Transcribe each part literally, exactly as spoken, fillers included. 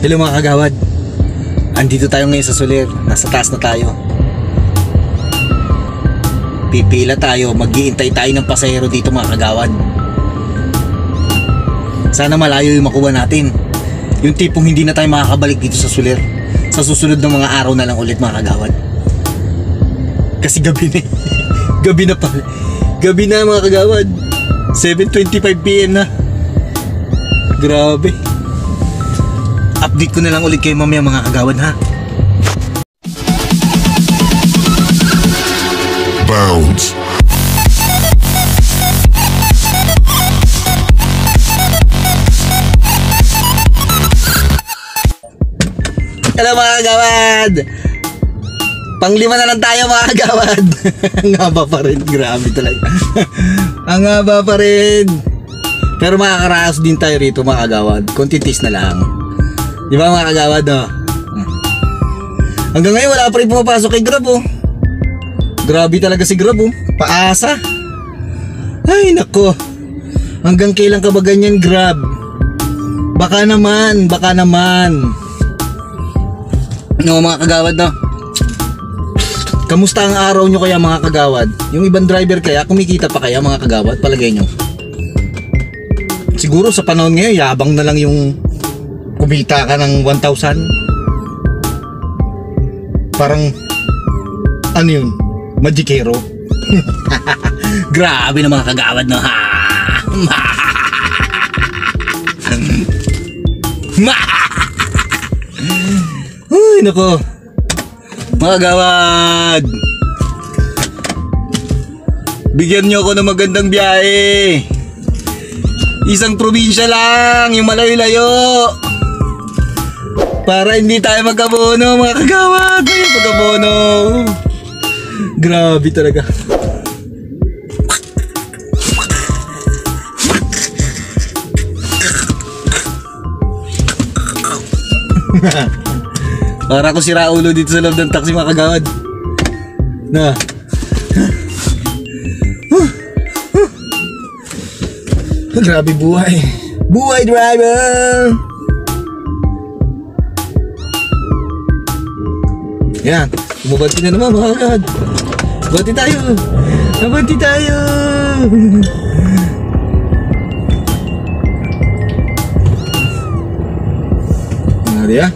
Hello mga kagawad, andito tayo ngayon sa Solaire. Nasa taas na tayo. Pipila tayo, maghihintay tayo ng pasahero dito mga kagawad. Sana malayo yung makuha natin. Yung tipong hindi na tayo makakabalik dito sa Solaire. Sa susunod ng mga araw na lang ulit mga kagawad. Kasi gabi na Gabi na pala Gabi na mga kagawad, seven twenty-five p m na. Grabe. Update ko na lang ulit kayo mamaya mga kagawad ha. Bounce. Hello mga kagawad. Panglima na lang tayo mga kagawad. Ang haba pa rin. Grabe talaga. Ang haba pa rin. Pero makakaraos din tayo rito mga kagawad. Kontitis na lang. Di ba mga kagawad, no? Hanggang ngayon wala pa rin pumapasok kay Grab, oh. Grabe talaga si Grab, oh. Paasa. Ay nako. Hanggang kailan ka ba ganyan, Grab? Baka naman, baka naman. No mga kagawad, no? Kamusta ang araw nyo kaya mga kagawad? Yung ibang driver kaya, kumikita pa kaya mga kagawad? Palagay nyo. Siguro sa panahon ngayon, yabang na lang yung kumita ka ng one thousand. Parang ano yun? Magikero. Grabe na mga kagawad no. Uy nako. Mga kagawad, bigyan nyo ako ng magandang biyahe. Isang probinsya lang, yung malayo-layo, para hindi tayo magkabono mga kagawad. Ay, magkabono. Grabe talaga. Para ko sira ulo dito sa loob ng taxi mga kagawad. Na. Grabe buhay. Buhay driver. Yan, bumabati na naman mga kagawad. Bati tayo. Nabati tayo. Nari ah.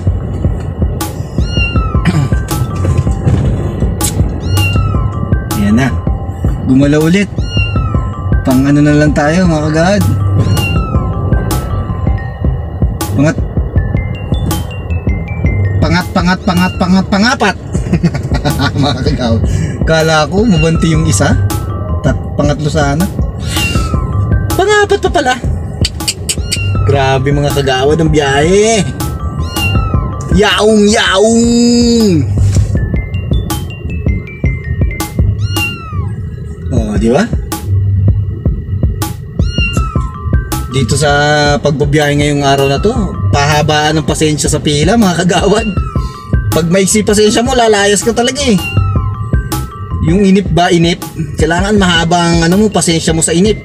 Ayan na. Gumalaw ulit. Pang ano na lang tayo mga kagawad. Pangat Pangat, pangat, pangat, pangapat. Mga kagawad, kala ko mabanti yung isa. Tat, pangatlo sana. Pangapat pa pala. Grabe mga kagawad ang biyahe. Yaong, yaong. O, di ba? Dito sa pagbabiyahe ngayong araw na to, pahabaan ng pasensya sa pila mga kagawad. Pag maiksi pasensya mo, lalayas ka talaga eh. Yung inip ba, inip? Kailangan mahaba ang ano mo, pasensya mo sa inip.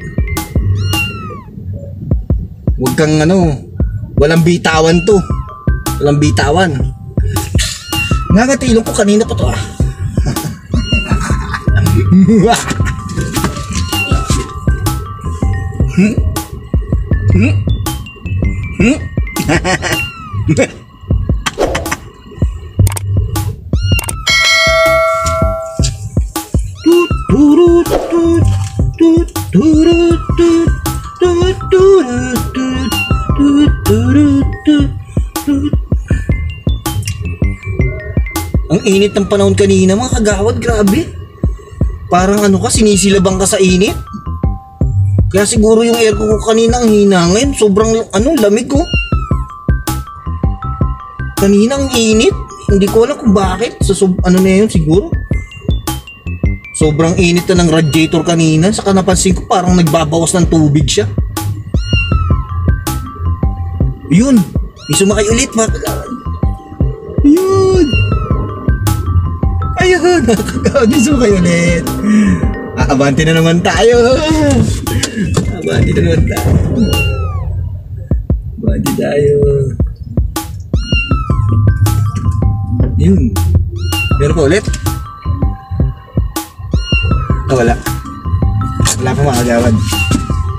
Huwag kang ano, walang bitawan to. Walang bitawan. Nangatilong ko kanina pa to ah. Hmm? Hmm? Hmm? Ang init ng panahon kanina mga kagawad, grabe. Parang ano ka, sinisilabang ka sa init. Kaya siguro yung aircon ko kanina ang hina ngayon. Sobrang ano, lamig ko. Kanina ang init. Hindi ko alam kung bakit. Sa so, ano na yun siguro. Sobrang init na ng radiator kanina. Saka napansin ko parang nagbabawas ng tubig siya. Yun. Isumakay ulit mga kagawad. Yun. Ayun, nakakagawad, isukay ulit. Aabante na naman tayo. Aabante na naman tayo. Aabante tayo. Meron pa ulit? Ah, wala. Wala pa mga kagawad.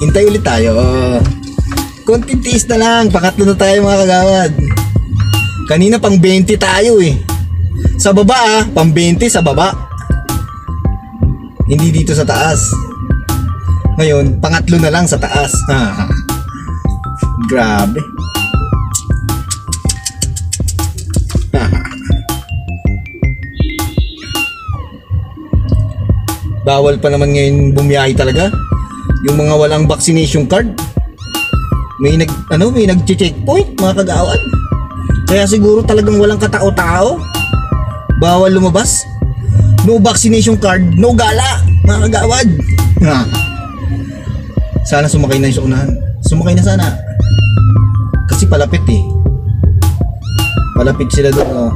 Hintay ulit tayo. Konting tiis na lang. Pangatlo na tayo mga kagawad. Kanina pang twenty tayo eh. Sa baba ah. Pang twenty sa baba. Hindi dito sa taas. Ngayon, pangatlo na lang sa taas. Ah. Grabe. Bawal pa naman ngayon bumiyahe talaga. Yung mga walang vaccination card. May nag ano, may nag-checkpoint mga kagawad. Kaya siguro talagang walang katao-tao. Bawal lumabas. No vaccination card, no gala, mga kagawad. Ha. Sana sumakay na yung unahan. Sumakay na sana. Kasi palapit eh. Palapit sila doon. Oh.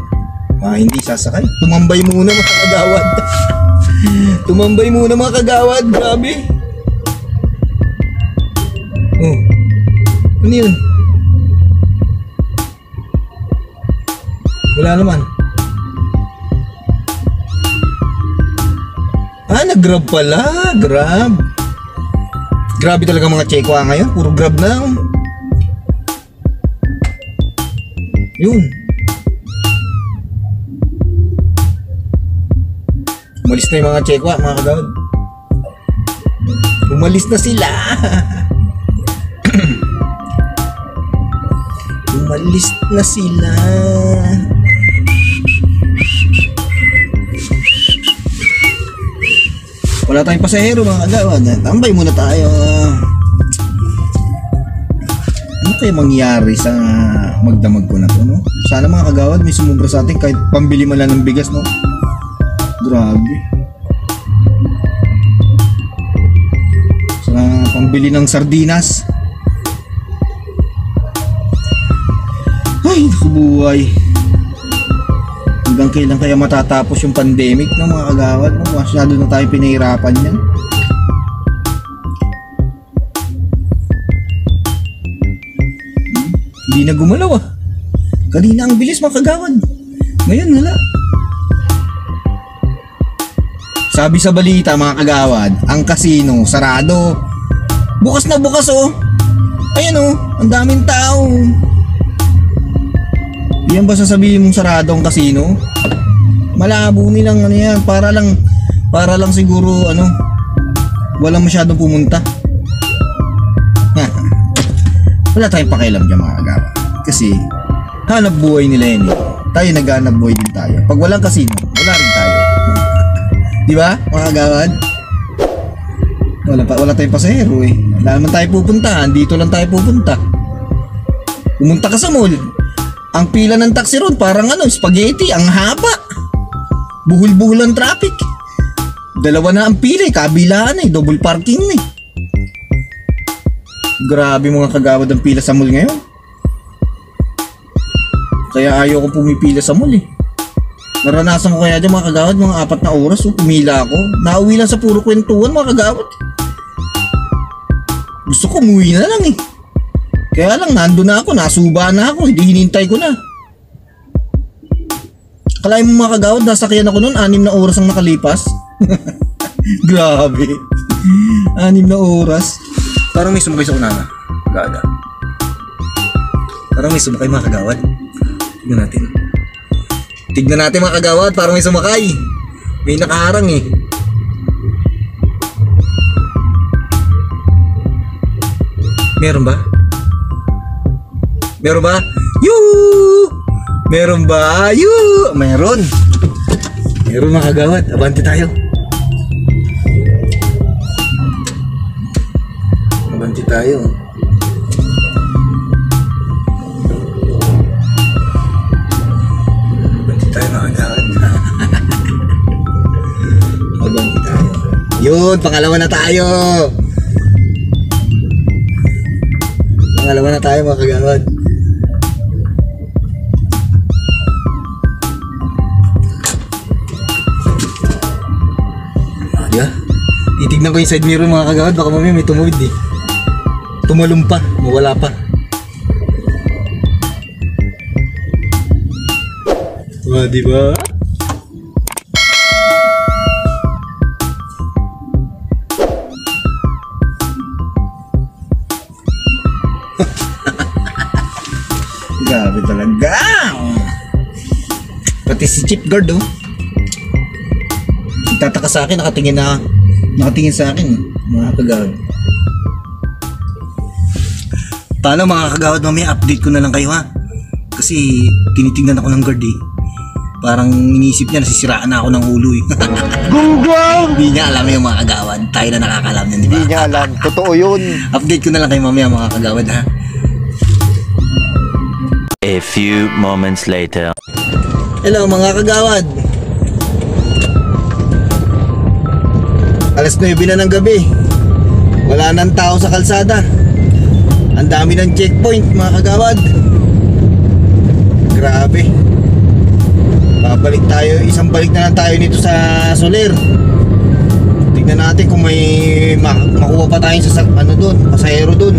Ah, hindi sasakay. Tumambay muna mga kagawad. Tumambay muna mga kagawad. Grabe. Oh. Ano yun? Wala naman. Ah, nag-grab pala. Grab. Grabe talaga mga chekwa ngayon. Puro grab na. Yun. Umalis na yung mga chekwa, mga kagawad. Umalis na sila. Umalis na sila. Wala tayong pasahero, mga kagawad. Tambay muna tayo. Ano kaya mangyari sa magdamag ko na to, no? Sana mga kagawad may sumubra sa atin kahit pambili man lang ng bigas, no? Grabe. Sa pambili ng sardinas. Ay, naku buhay. Hanggang kailan kaya matatapos yung pandemic ng mga kagawad? Masyado na tayo pinahirapan yan. Hmm, hindi na gumalaw ah. Kanina ang bilis mga kagawad. Ngayon wala. Sabi sa balita mga kagawad, ang kasino sarado. Bukas na bukas oh. Ayan oh, ang daming tao. Diyan ba sasabihin mong sarado ang kasino? Malabo nilang ano yan, para lang para lang siguro ano, walang masyadong pumunta. Ha. Wala tayong pakialam diyan mga kagawad. Kasi hanap buhay nila yan eh. Tayo naghanap buhay din tayo. Pag walang kasino, wala rin tayo. Di ba, mga kagawad? Wala, pa, wala tayong pasahero eh. Wala naman tayo pupuntahan. Dito lang tayo pupunta. Pumunta ka sa mall. Ang pila ng taxi road, parang ano, spaghetti. Ang haba. Buhol-buhol ang traffic. Dalawa na ang pila eh. Kabilaan eh. Double parking eh. Grabe mga kagawad ang pila sa mall ngayon. Kaya ayaw ko pumipila sa mall eh. Naranasan ko kaya dyan mga kagawad, mga apat na oras, oh, pumila ako. Nauwi lang sa puro kwentuhan mga kagawad. Gusto ko umuwi na lang eh. Kaya lang, nando na ako, nasuba na ako, hindi hinintay ko na. Akalain mo mga kagawad, nasakyan ako noon, anim na oras ang nakalipas. Grabe. Anim na oras. Parang may sumakay sa unana. Gaga. Parang may sumakay mga kagawad. Tignan natin. Tignan natin mga kagawad, parang may sumakay. May nakaharang eh. Meron ba? Meron ba? Yoo! Meron ba? Yoo! Meron. Meron mga kagawad, abante tayo. Abante tayo. Yun, pangalawa na tayo. Pangalawa na tayo mga kagawad. Yeah. Titignan ko yung side mirror mga kagawad. Baka mamaya may tumawid eh. Tumalong pa, mawala pa. Diba? Grabe talaga. Pati si Chief Guard, oh. Nagtataka sa akin, nakatingin na, nakatingin sa akin, mga kagawad. Paano mga kagawad, mamaya update ko na lang kayo, ha? Kasi tinitingnan ako ng guard, eh. Parang iniisip niya, nasisiraan na ako ng ulo, eh. Google! Hindi niya alam yung mga kagawad. Tayo na nakakalam niyan, di ba? Hindi niya alam. Totoo yun. Update ko na lang kayo mamaya, mga kagawad, ha? A few moments later. Hello mga kagawad. Alas nuwebe na ng gabi. Wala nang tao sa kalsada. Ang dami ng checkpoint mga kagawad. Grabe. Babalik tayo, isang balik na lang tayo nito sa Solaire. Tingnan natin kung may mak makuha pa tayong sa ano doon, pasahero doon.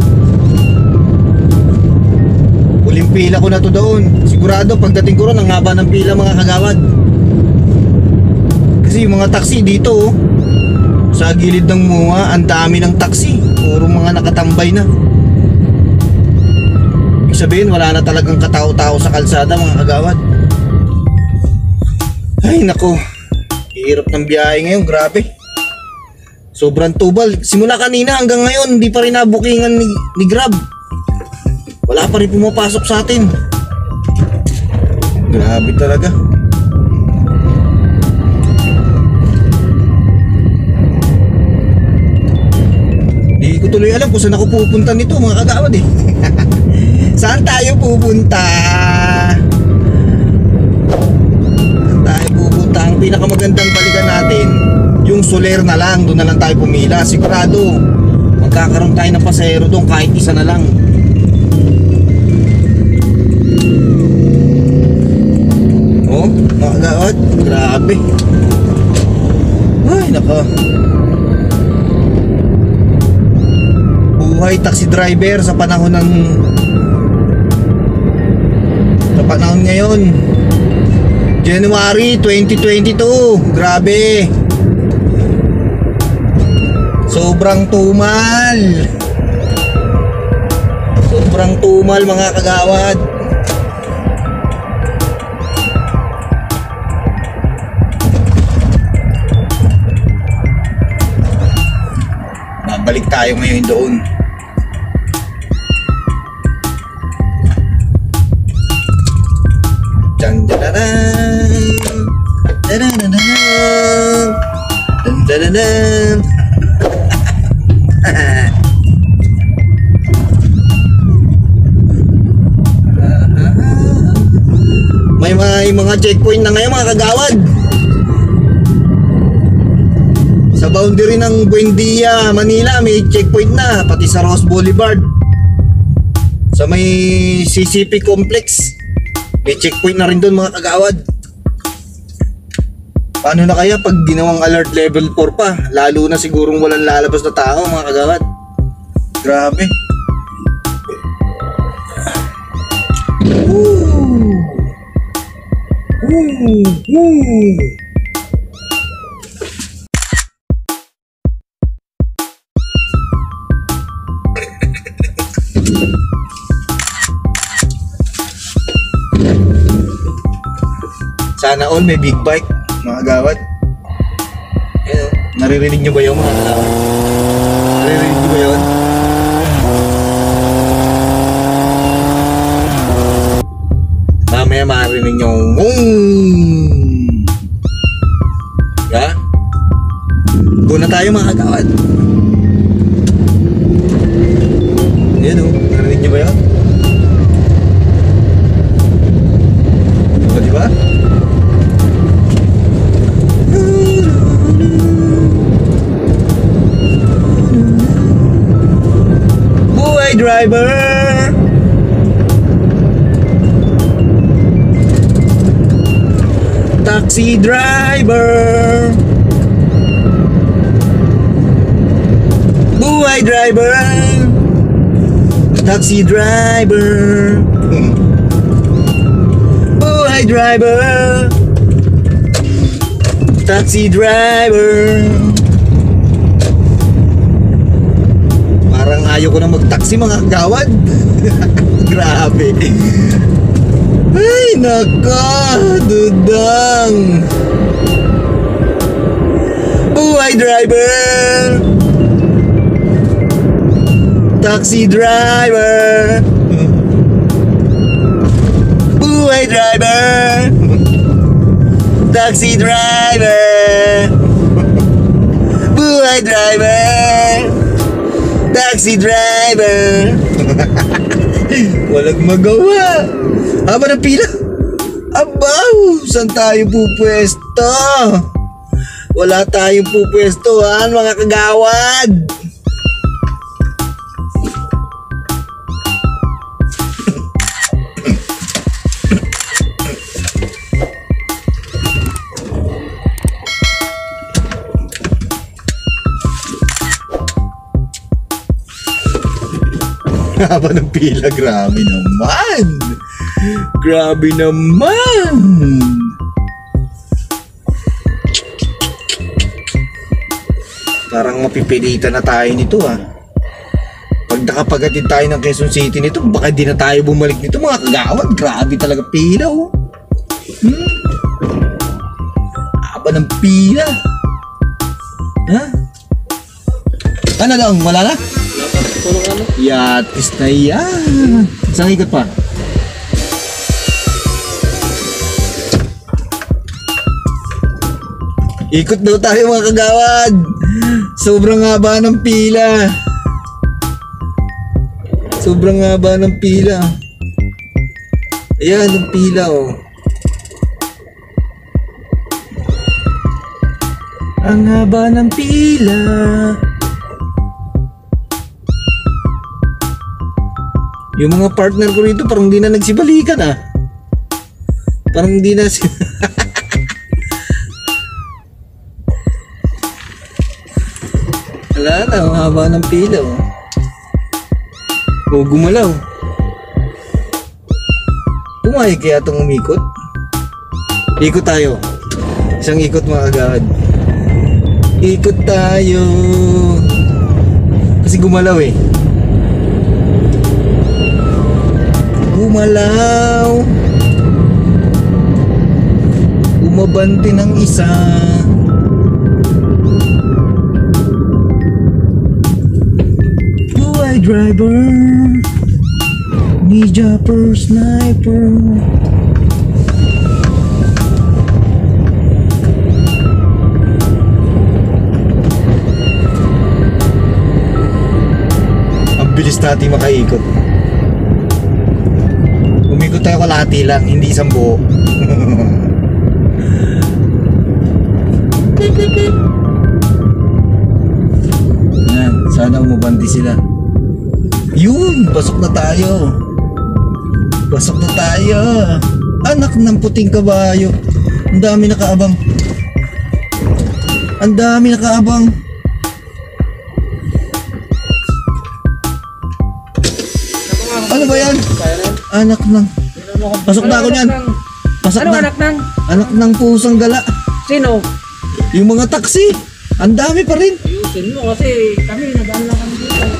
Uling pila ko na to doon. Sigurado pagdating ko ron ang haba ng pila mga kagawad. Kasi yung mga taxi dito oh, sa gilid ng MOA ang dami ng taxi. Puro mga nakatambay na. Ibig sabihin wala na talagang katao-tao sa kalsada mga kagawad. Ay nako. Hirap ng biyahe ngayon, grabe. Sobrang tubal. Simula kanina hanggang ngayon hindi pa rin nabukingan ni, ni Grab. Wala pa rin pumapasok sa atin. Grabe talaga. Hindi ko tuloy alam kung saan ako pupunta nito mga kagawad eh. Saan tayo pupunta? Saan tayo pupunta? Ang pinakamagandang balikan natin yung Solaire na lang. Doon na lang tayo pumila. Sigurado magkakaroon tayo ng pasahero doon kahit isa na lang. Nakagaot, grabe. Ay, nako. Buhay taxi driver sa panahon ng sa panahon ngayon. January twenty twenty-two. Grabe. Sobrang tumal. Sobrang tumal mga kagawad. Balik tayo ngayon doon. Dun dun dun dun dun dun dun dun. May may mga checkpoint na ngayon mga kagawad. Sa boundary ng Buendia, Manila, may checkpoint na, pati sa Roxas Boulevard. Sa may C C P Complex, may checkpoint na rin doon mga kagawad. Paano na kaya pag ginawang alert level four pa, lalo na sigurong walang lalabas na tao mga kagawad. Grabe. Woo! Woo! Woo! Sana all may big bike mga kagawad. Ayan, naririnig nyo ba yun mga kagawad? Naririnig nyo ba yun? Mamaya marinig nyo yeah? Go na tayo mga kagawad. Ayan o, naririnig nyo ba yun? O diba? Driver taxi driver buhay driver taxi driver buhay driver taxi driver. Parang ayaw ko na mag-taxi mga kagawad. Grabe. Mana kah, Dudang? Uway driver, taxi driver, uway driver, taxi driver, uway driver, taxi driver. Walang magawa. Aba na pila. Abaw, saan tayo pupwesto? Wala tayong pupwestohan, mga kagawad. Haba ng pila, grabe naman. Grabe naman. Parang mapipilitan na tayo nito, ha. Pag nakapagatid tayo ng Quezon City nito, baka di na tayo bumalik nito, mga kagawad. Grabe talaga pila, oh. Hmm? Haba ng pila. Ha? Ano daw? Wala na? Yatis na yan. Saan higot pa? Ikot daw tayo, mga kagawad. Sobrang haba ng pila. Sobrang haba ng pila. Ayan ang pila, oh. Ang haba ng pila. Yung mga partner ko rito parang hindi na nagsibalikan, ah. Parang hindi na si... Wala na, ang haba ng pila, oh. O gumalaw. Pumayag kaya itong umikot? Ikot tayo. Isang ikot, mga agad. Ikot tayo. Kasi gumalaw, eh. Gumalaw. Umabante ng isa. Buhay driver, ni jumper sniper. Ang bilis natin makaikot. Umikot tayo kalahati lang, hindi isang buo. Yan, sana umubandi sila. Yun, pasok na tayo. Pasok na tayo. Anak ng puting kabayo. Ang dami nakaabang. Ang dami nakaabang. Ano ba yan? Anak ng... Pasok na ako niyan. Pasok na. Anak ng... Anak ng pusang gala. Sino? Yung mga taxi. Ang dami pa rin. Ayusin mo kasi kami nag lang kami dito.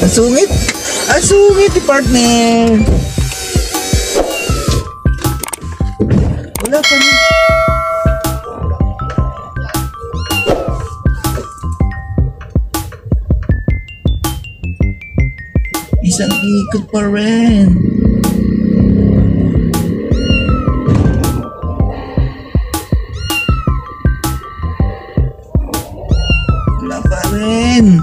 Ang sungit. Ang sungit, partner. Wala pa rin. Isang ikot pa rin. Wala pa rin.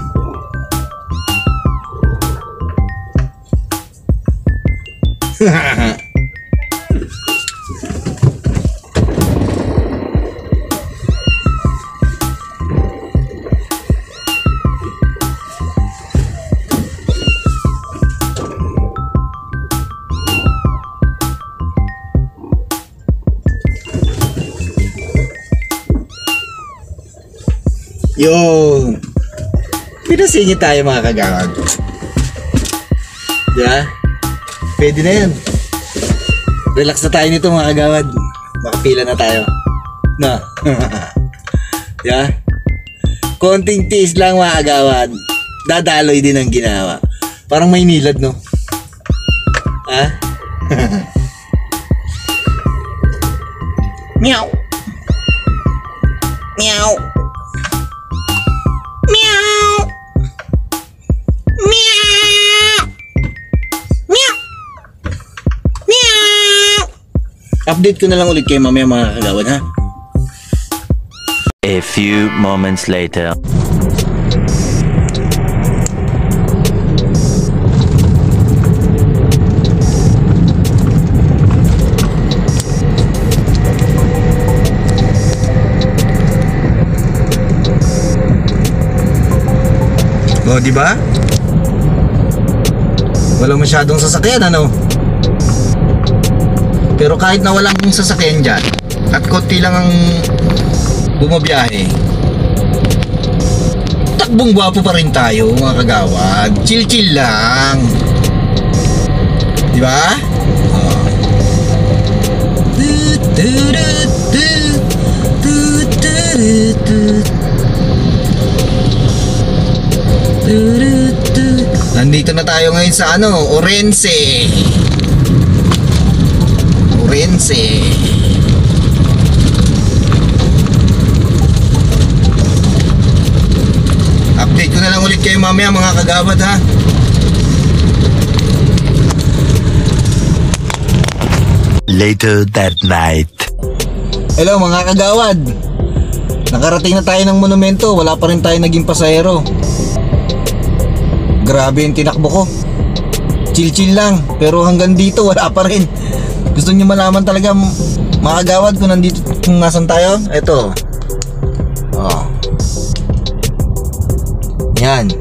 Yo, pinasingit tayo, mga kagawad. Yeah? Pwede na yan. Relax na tayo nito, mga kagawad. Makapila na tayo. No? Yeah? Konting tiis lang, mga kagawad. Dadaloy din ang ginawa. Parang may nilad, no? Ha? Miau. Miau. Miau. Miau. Miau. Miau. Update ko na lang ulit kayo mamaya mga kagawan, ha? A few moments later. O, diba? Walang masyadong sasakyan, ano? Pero kahit na walang sasakyan dyan, at konti lang ang bumabiyahe, takbong gwapo pa rin tayo, mga kagawad. Chill-chill lang. Diba? Oh. Nandito na tayo ngayon sa ano, Orense. Orense. Update ko na lang ulit kayo mamaya mga kagawad, ha. Later that night. Hello mga kagawad. Nakarating na tayo ng monumento, wala pa rin tayo naging pasahero. Grabe yung tinakbo ko. Chill-chill lang. Pero hanggang dito wala pa rin. Gusto nyo malaman talaga mga kagawad kung nandito, kung nasan tayo? Eto. Oh. Yan.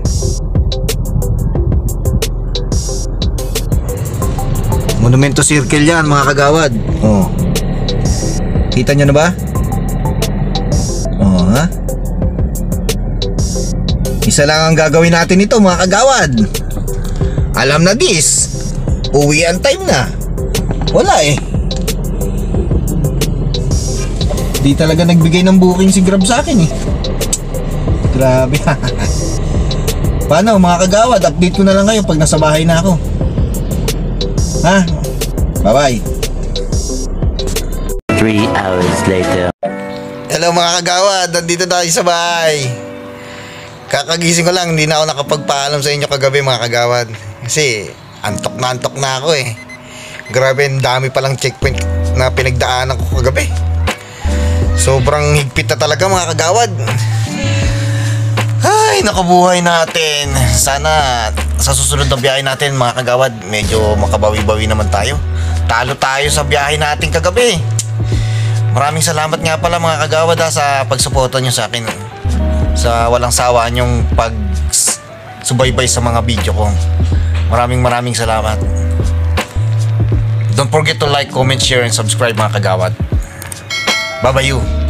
Monumento Circle yan mga kagawad. Oh. Kita nyo na ba? Oh, ha? Isa lang ang gagawin natin ito mga kagawad. Alam na this, uwi ang time na. Wala eh. Di talaga nagbigay ng booking si Grab sa akin eh. Grabe. Paano mga kagawad, update ko na lang kayo pag nasa bahay na ako. Ha? Bye bye. three hours later. Hello mga kagawad, nandito tayo sa bahay. Kakagising ko lang, hindi na ako nakapagpaalam sa inyo kagabi mga kagawad. Kasi antok na antok na ako eh. Grabe, ang dami palang checkpoint na pinagdaanan ko kagabi. Sobrang higpit na talaga mga kagawad. Ay, nakabuhay natin. Sana sa susunod na biyahe natin mga kagawad, medyo makabawi-bawi naman tayo. Talo tayo sa biyahe natin kagabi. Maraming salamat nga pala mga kagawad ha, sa pagsuporta nyo sa akin, sa walang sawa yung pag subaybay sa mga video ko. Maraming maraming salamat. Don't forget to like, comment, share, and subscribe mga kagawad. Bye bye you.